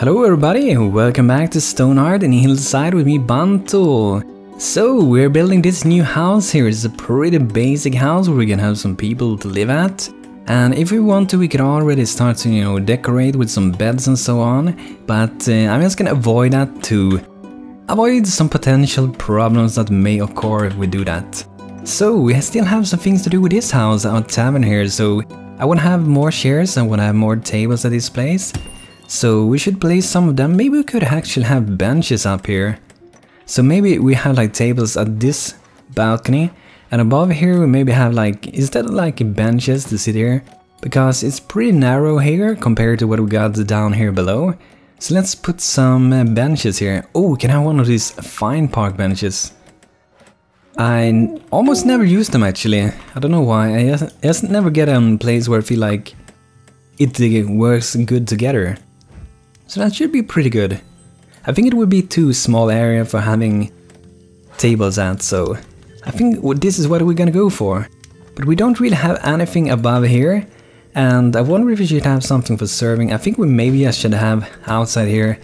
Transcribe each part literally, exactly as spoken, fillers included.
Hello everybody, welcome back to Stonehearth in Hillside with me, Banto. So we're building this new house here. It's a pretty basic house where we can have some people to live at. And if we want to, we could already start to, you know, decorate with some beds and so on. But uh, I'm just gonna avoid that to avoid some potential problems that may occur if we do that. So we still have some things to do with this house, our tavern here. So I wanna have more chairs, I wanna have more tables at this place. So we should place some of them. Maybe we could actually have benches up here. So maybe we have like tables at this balcony, and above here we maybe have like, is that like benches to sit here? Because it's pretty narrow here compared to what we got down here below. So let's put some benches here. Oh, we can have one of these fine park benches. I almost never use them actually. I don't know why. I just, I just never get them in a place where I feel like it works good together. So that should be pretty good. I think it would be too small area for having tables at, so I think this is what we're gonna go for. But we don't really have anything above here, and I wonder if we should have something for serving. I think we maybe I should have outside here,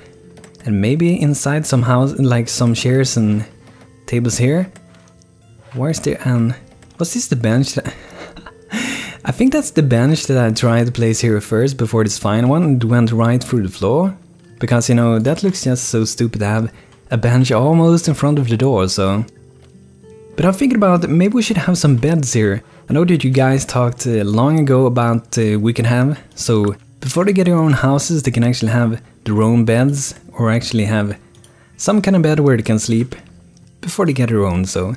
and maybe inside some house, like some chairs and tables here. Where's there an... Was this the bench? I think that's the bench that I tried to place here first before this fine one. It went right through the floor. Because, you know, that looks just so stupid to have a bench almost in front of the door, so... But I'm thinking about maybe we should have some beds here. I know that you guys talked uh, long ago about uh, we can have... So, before they get their own houses, they can actually have their own beds. Or actually have some kind of bed where they can sleep before they get their own, so...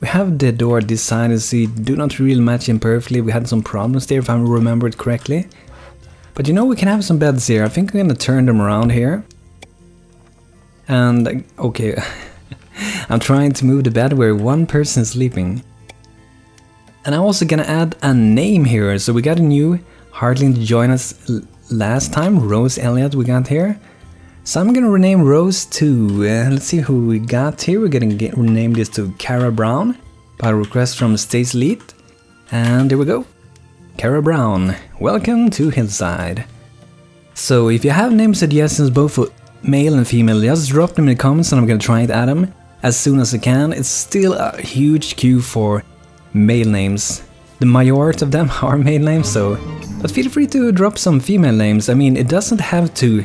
We have the door decided, see, do not really match in perfectly. We had some problems there if I remember it correctly. But you know, we can have some beds here. I think we're gonna turn them around here. And, okay, I'm trying to move the bed where one person is sleeping. And I'm also gonna add a name here. So we got a new Heartling to join us last time, Rose Elliot we got here. So I'm gonna rename Rose to, uh, let's see who we got here. We're gonna get, rename this to Cara Brown by request from StaceLite. And there we go. Cara Brown, welcome to Hillside. So if you have name suggestions both for male and female, just drop them in the comments and I'm gonna try to add them as soon as I can. It's still a huge queue for male names. The majority of them are male names, so... But feel free to drop some female names. I mean, it doesn't have to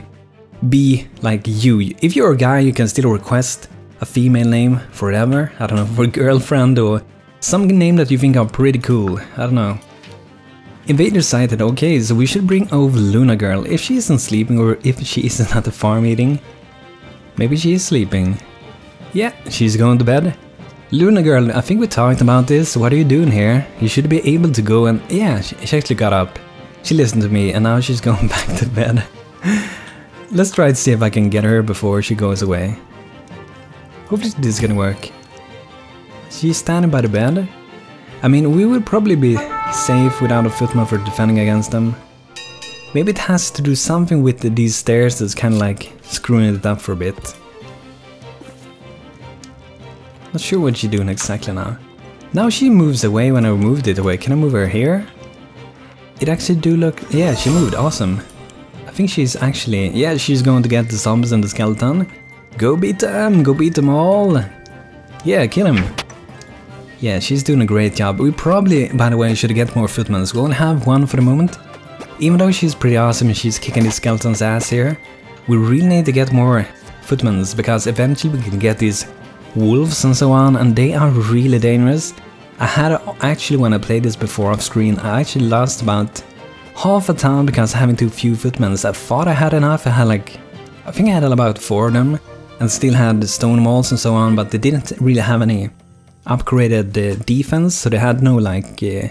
be like you. If you're a guy, you can still request a female name forever. I don't know, for a girlfriend or some name that you think are pretty cool. I don't know. Invader sighted. Okay, so we should bring over Luna Girl. If she isn't sleeping or if she isn't at the farm meeting. Maybe she is sleeping. Yeah, she's going to bed. Luna Girl, I think we talked about this. What are you doing here? You should be able to go and... Yeah, she, she actually got up. She listened to me and now she's going back to bed. Let's try to see if I can get her before she goes away. Hopefully this is gonna work. She's standing by the bed. I mean, we would probably be safe without a footman for defending against them. Maybe it has to do something with the, these stairs that's kinda like screwing it up for a bit. Not sure what she's doing exactly now. Now she moves away when I moved it away. Can I move her here? It actually do look... Yeah, she moved. Awesome. I think she's actually, yeah, she's going to get the zombies and the skeleton. Go beat them, go beat them all. Yeah, kill him. Yeah, she's doing a great job. We probably, by the way, should get more footmen. We only have one for the moment. Even though she's pretty awesome and she's kicking the skeleton's ass here, we really need to get more footmen because eventually we can get these wolves and so on, and they are really dangerous. I had a, actually, when I played this before off screen, I actually lost about half a town because having too few footmen. I thought I had enough. I had like, I think I had about four of them, and still had the stone walls and so on, but they didn't really have any upgraded uh, defense, so they had no like uh,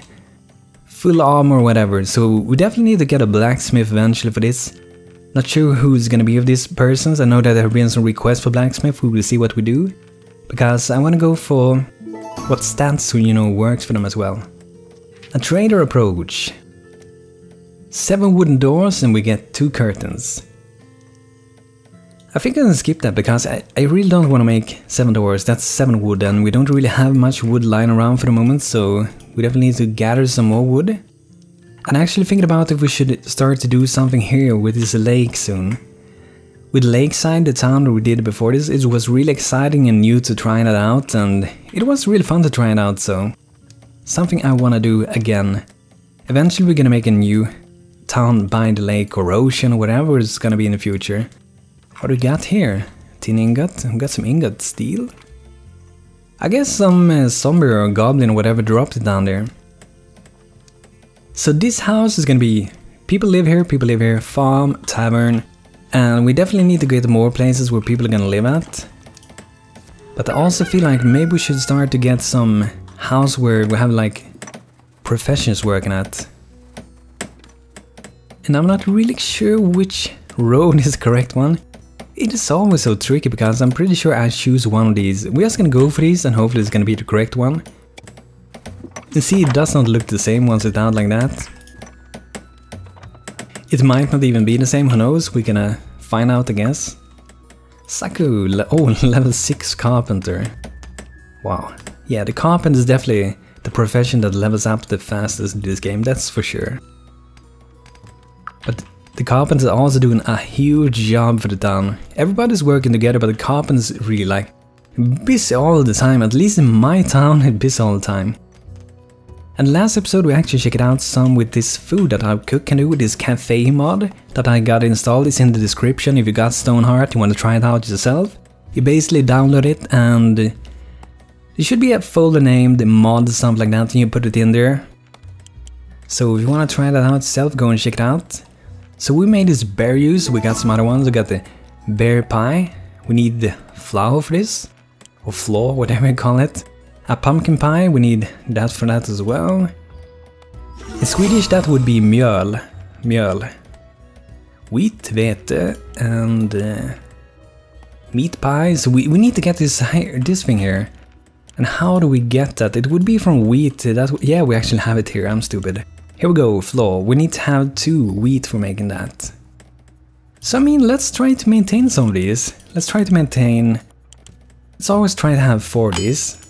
full armor or whatever. So we definitely need to get a blacksmith eventually for this. Not sure who's gonna be of these persons. I know that there have been some requests for blacksmith. We will see what we do, because I want to go for what stats, you know, works for them as well. A trader approach. Seven wooden doors and we get two curtains. I think I'm gonna skip that because I, I really don't want to make seven doors. That's seven wood and we don't really have much wood lying around for the moment, so we definitely need to gather some more wood. And actually thinking about if we should start to do something here with this lake soon. With Lakeside, the town that we did before this, it was really exciting and new to trying it out, and it was really fun to try it out, so something I wanna do again. Eventually we're gonna make a new town by the lake or ocean or whatever it's gonna be in the future. What do we got here? Tin ingot? We got some ingot steel? I guess some uh, zombie or goblin or whatever dropped it down there. So this house is gonna be... people live here, people live here, farm, tavern, and we definitely need to get more places where people are gonna live at. But I also feel like maybe we should start to get some house where we have like professions working at. And I'm not really sure which road is the correct one. It is always so tricky because I'm pretty sure I choose one of these. We're just gonna go for these and hopefully it's gonna be the correct one. You see, it does not look the same once it's out like that. It might not even be the same, who knows, we're gonna find out I guess. Saku, le oh, level six carpenter. Wow. Yeah, the carpenter is definitely the profession that levels up the fastest in this game, that's for sure. But the carpenters are also doing a huge job for the town. Everybody's working together, but the carpenters really like busy all the time, at least in my town it's busy all the time. And last episode we actually checked out some with this food that I cook can do with this cafe mod that I got installed. It's in the description if you got Stonehearth, you want to try it out yourself. You basically download it and there should be a folder named mod or something like that and you put it in there. So if you want to try that out yourself, go and check it out. So we made this bear juice, we got some other ones, we got the bear pie, we need the flour for this, or flour, whatever you call it. A pumpkin pie, we need that for that as well. In Swedish that would be mjöl, mjöl. Wheat, vete, and uh, meat pies. We, we need to get this this thing here. And how do we get that? It would be from wheat. That yeah, we actually have it here, I'm stupid. Here we go, flour. We need to have two wheat for making that. So I mean, let's try to maintain some of these. Let's try to maintain... Let's always try to have four of these.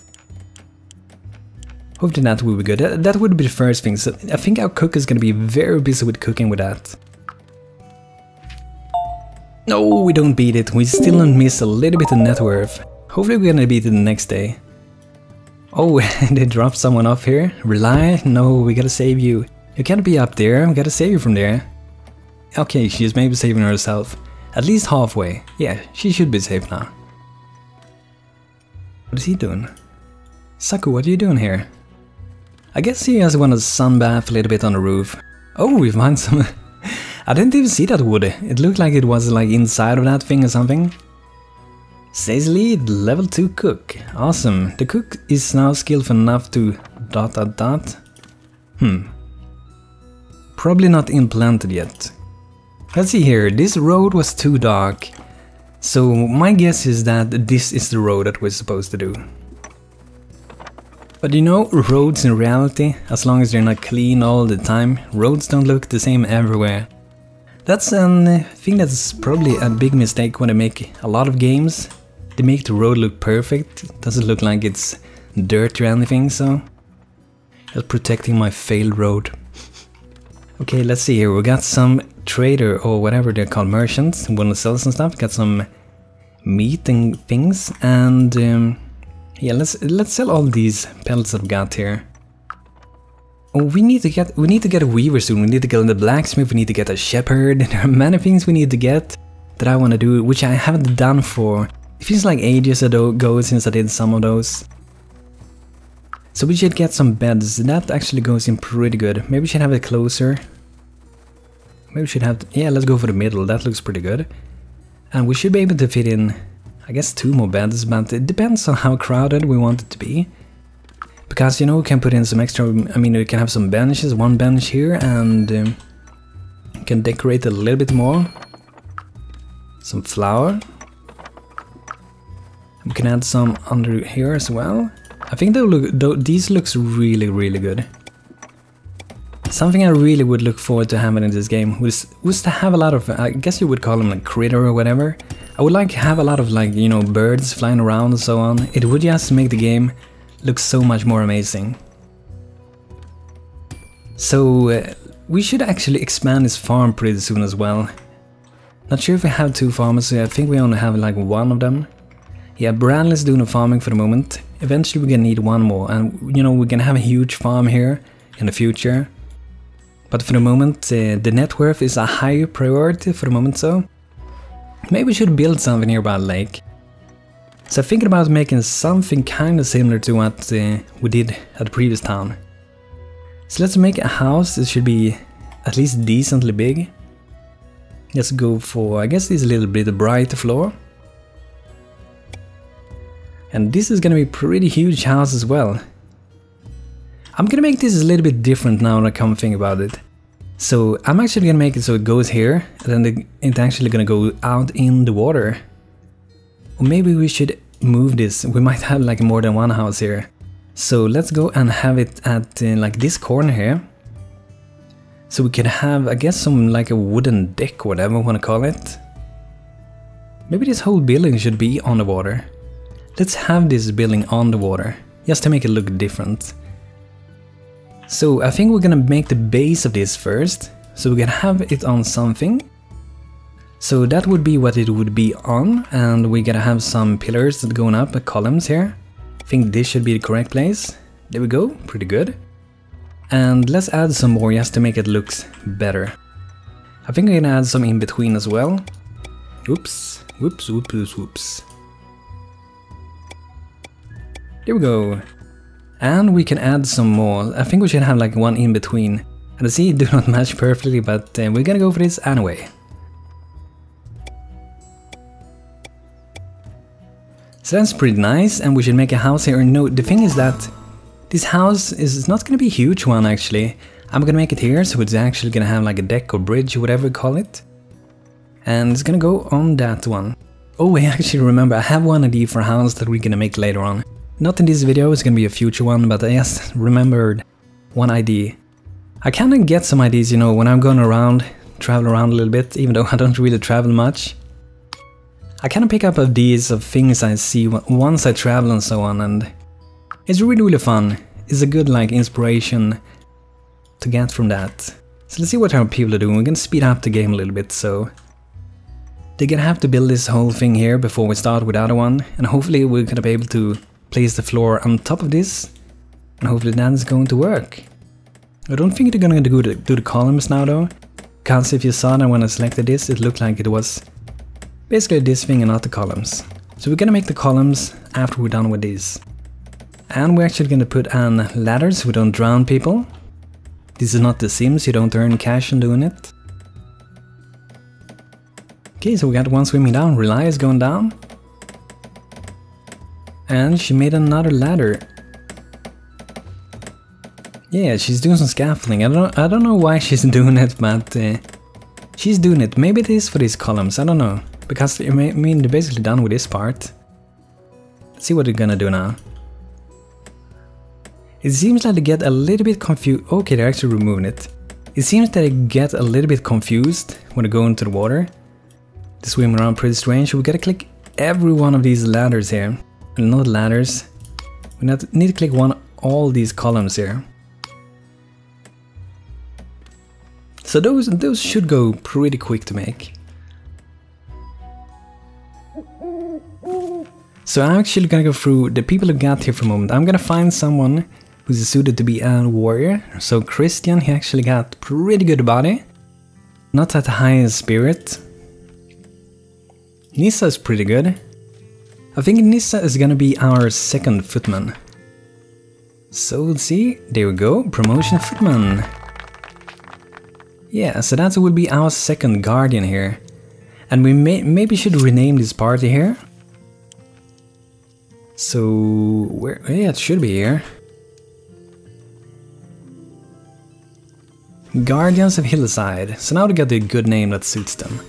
Hopefully that will be good. That, that would be the first thing, so I think our cook is gonna be very busy with cooking with that. No, we don't beat it, we still don't miss a little bit of net worth. Hopefully we're gonna beat it the next day. Oh, they dropped someone off here. Relya, no, we gotta save you. You can't be up there, we gotta save you from there. Okay, she's maybe saving herself. At least halfway. Yeah, she should be safe now. What is he doing? Saku, what are you doing here? I guess he just want to sunbath a little bit on the roof. Oh, we found some... I didn't even see that wood. It looked like it was like inside of that thing or something. Sesely, level two cook. Awesome. The cook is now skillful enough to... dot dot dot. Hmm. Probably not implanted yet. Let's see here. This road was too dark. So my guess is that this is the road that we're supposed to do. But you know, roads in reality, as long as they're not clean all the time, roads don't look the same everywhere. That's a thing that's probably a big mistake when they make a lot of games. They make the road look perfect, it doesn't look like it's dirt or anything, so... Just protecting my failed road. Okay, let's see here, we got some trader or whatever they're called, merchants, want to sell some stuff, got some meat and things, and... Um, Yeah, let's let's sell all these pellets that we got here. Oh, we need to get we need to get a weaver soon. We need to get the blacksmith. We need to get a shepherd. There are many things we need to get that I want to do, which I haven't done for. It feels like ages ago since I did some of those. So we should get some beds. That actually goes in pretty good. Maybe we should have it closer. Maybe we should have to, yeah. Let's go for the middle. That looks pretty good. And we should be able to fit in. I guess two more beds, but it depends on how crowded we want it to be. Because, you know, we can put in some extra... I mean, we can have some benches, one bench here, and... Um, can decorate a little bit more. Some flower. We can add some under here as well. I think they look, though, these looks really, really good. Something I really would look forward to having in this game was, was to have a lot of... I guess you would call them like critter or whatever. I would like to have a lot of like, you know, birds flying around and so on. It would just make the game look so much more amazing. So uh, we should actually expand this farm pretty soon as well. Not sure if we have two pharmacies, I think we only have like one of them. Yeah, Bradley's doing the farming for the moment. Eventually we're gonna need one more, and you know, we're gonna have a huge farm here in the future. But for the moment, uh, the net worth is a higher priority for the moment, so maybe we should build something here by a lake. So I'm thinking about making something kind of similar to what uh, we did at the previous town. So let's make a house that should be at least decently big. Let's go for, I guess, this little bit brighter floor. And this is gonna be a pretty huge house as well. I'm gonna make this a little bit different now that I come think about it. So I'm actually gonna make it so it goes here, and then it's actually gonna go out in the water. Or maybe we should move this, we might have like more than one house here. So let's go and have it at uh, like this corner here. So we could have, I guess, some like a wooden deck, whatever you wanna call it. Maybe this whole building should be on the water. Let's have this building on the water, just to make it look different. So I think we're gonna make the base of this first, so we can have it on something. So that would be what it would be on, and we're gonna have some pillars that going up, the columns here. I think this should be the correct place. There we go, pretty good. And let's add some more just to make it look better. I think we're gonna add some in between as well. Oops, whoops, whoops, whoops, whoops. There we go. And we can add some more. I think we should have like one in between. And I see it do not match perfectly, but uh, we're gonna go for this anyway. So that's pretty nice, and we should make a house here. No, the thing is that this house is not gonna be a huge one actually. I'm gonna make it here, so it's actually gonna have like a deck or bridge or whatever you call it. And it's gonna go on that one. Oh, I actually remember, I have one idea for a house that we're gonna make later on. Not in this video, it's gonna be a future one, but I just remembered one idea. I kinda get some ideas, you know, when I'm going around, travel around a little bit, even though I don't really travel much. I kinda pick up ideas of things I see once I travel and so on, and it's really, really fun. It's a good, like, inspiration to get from that. So let's see what our people are doing. We're gonna speed up the game a little bit, so they're gonna have to build this whole thing here before we start with the other one, and hopefully we're gonna be able to place the floor on top of this, and hopefully that is going to work. I don't think they're gonna do the, do the columns now though. Because if you saw that when I selected this, it looked like it was basically this thing and not the columns. So we're gonna make the columns after we're done with these. And we're actually gonna put on ladders so we don't drown people. This is not The Sims, you don't earn cash on doing it. Okay, so we got one swimming down, Relya is going down. And she made another ladder. Yeah, she's doing some scaffolding. I don't, I don't know why she's doing it, but uh, she's doing it. Maybe it is for these columns, I don't know. Because, I mean, they're basically done with this part. Let's see what they're gonna do now. It seems like they get a little bit confused. Okay, they're actually removing it. It seems that they get a little bit confused when they go into the water. They swim around pretty strange. We gotta click every one of these ladders here. Not ladders. We need to click one all these columns here. So those those should go pretty quick to make. So I'm actually gonna go through the people who got here for a moment. I'm gonna find someone who's suited to be a warrior. So Christian, he actually got pretty good body. Not that high in spirit. Nissa is pretty good. I think Nissa is gonna be our second footman. So let's see, there we go, promotion footman. Yeah, so that will be our second guardian here. And we may, maybe should rename this party here. So, where, yeah, it should be here. Guardians of Hillside, so now they got a good name that suits them.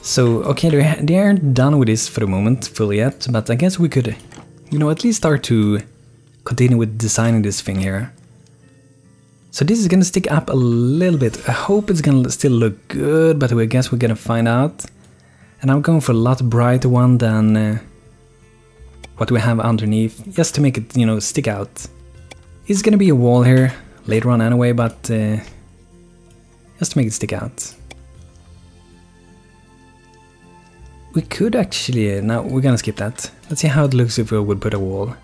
So, okay, they aren't done with this for the moment fully yet, but I guess we could, you know, at least start to continue with designing this thing here. So this is gonna stick up a little bit. I hope it's gonna still look good, but I guess we're gonna find out. And I'm going for a lot brighter one than uh, what we have underneath, just to make it, you know, stick out. It's gonna be a wall here later on anyway, but uh, just to make it stick out. We could actually... No, we're gonna skip that. Let's see how it looks if we would put a wall.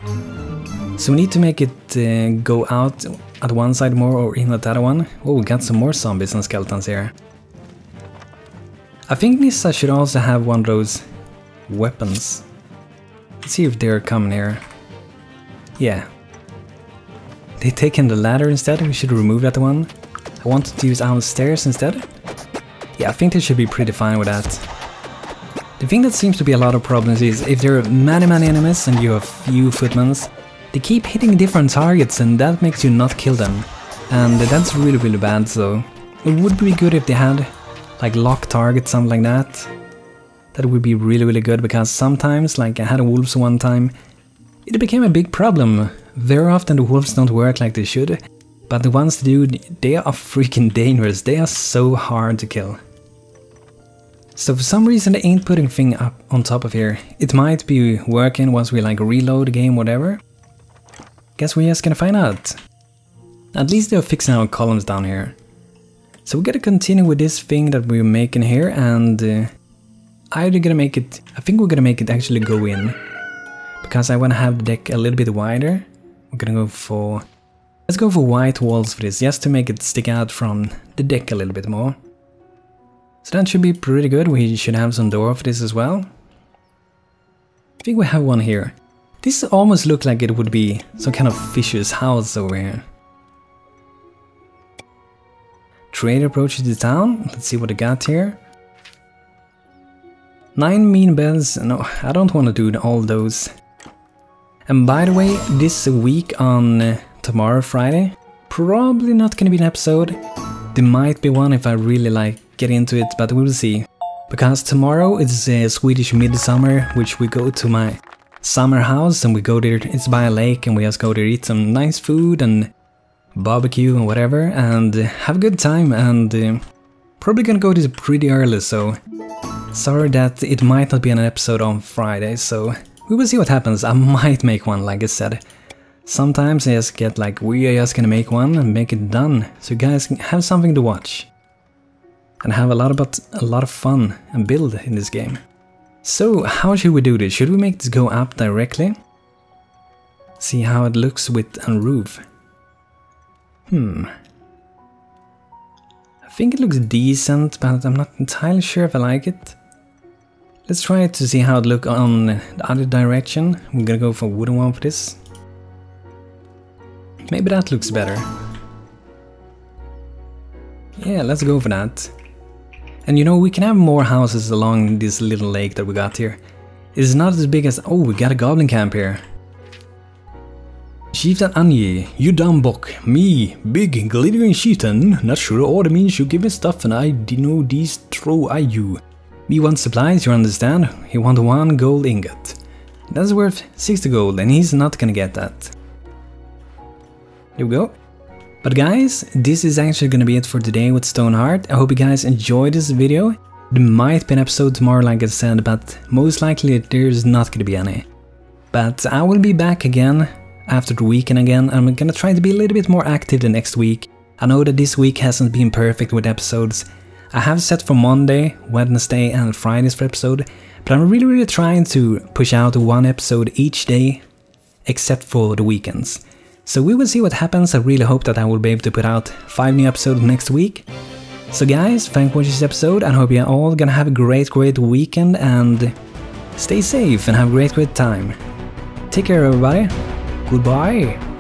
So we need to make it uh, go out at one side more or in at the other one. Oh, we got some more zombies and skeletons here. I think Nissa should also have one of those weapons. Let's see if they're coming here. Yeah. They taken the ladder instead, we should remove that one. I wanted to use our stairs instead. Yeah, I think they should be pretty fine with that. The thing that seems to be a lot of problems is if there are many many enemies and you have few footmen, they keep hitting different targets and that makes you not kill them. And that's really really bad, so it would be good if they had like lock targets, something like that. That would be really really good, because sometimes, like I had wolves one time, it became a big problem. Very often the wolves don't work like they should, but the ones that do, they are freaking dangerous, they are so hard to kill. So for some reason they ain't putting thing up on top of here. It might be working once we like reload the game, whatever. Guess we're just gonna find out. At least they're fixing our columns down here. So we gotta continue with this thing that we're making here, and... Uh, either gonna make it... I think we're gonna make it actually go in. Because I wanna have the deck a little bit wider. We're gonna go for... Let's go for white walls for this, just to make it stick out from the deck a little bit more. So that should be pretty good. We should have some door for this as well. I think we have one here. This almost looks like it would be some kind of fish's house over here. Trader approaches the town. Let's see what I got here. Nine mean beds. No, I don't want to do all those. And by the way, this week on uh, tomorrow, Friday, probably not gonna be an episode. There might be one if I really like get into it, but we'll see. Because tomorrow it's uh, Swedish midsummer, which we go to my summer house and we go there. It's by a lake and we just go there, eat some nice food and barbecue and whatever, and have a good time. And uh, probably gonna go this pretty early, so sorry that it might not be an episode on Friday, so we will see what happens. I might make one, like I said. Sometimes I just get like, we are just gonna make one and make it done, so you guys can have something to watch and have a lot about a lot of fun and build in this game. So how should we do this? Should we make this go up directly? See how it looks with a roof. Hmm. I think it looks decent, but I'm not entirely sure if I like it. Let's try to see how it looks on the other direction. We're gonna go for a wooden one for this. Maybe that looks better. Yeah, let's go for that. And you know, we can have more houses along this little lake that we got here. It's not as big as... Oh, we got a goblin camp here. Chieftain Anye, you dumb buck. Me, big, glittering chieftain. Not sure all the means you give me stuff and I know these throw I you. Me want supplies, you understand? He want one gold ingot. That's worth sixty gold and he's not gonna get that. There we go. But guys, this is actually gonna be it for today with Stonehearth. I hope you guys enjoyed this video. There might be an episode tomorrow, like I said, but most likely there's not gonna be any. But I will be back again after the weekend again. I'm gonna try to be a little bit more active the next week. I know that this week hasn't been perfect with episodes. I have set for Monday, Wednesday and Fridays for episode, but I'm really really trying to push out one episode each day, except for the weekends. So we will see what happens. I really hope that I will be able to put out five new episodes next week. So guys, thanks for watching this episode and hope you're all gonna have a great great weekend and stay safe and have a great great time. Take care everybody, goodbye!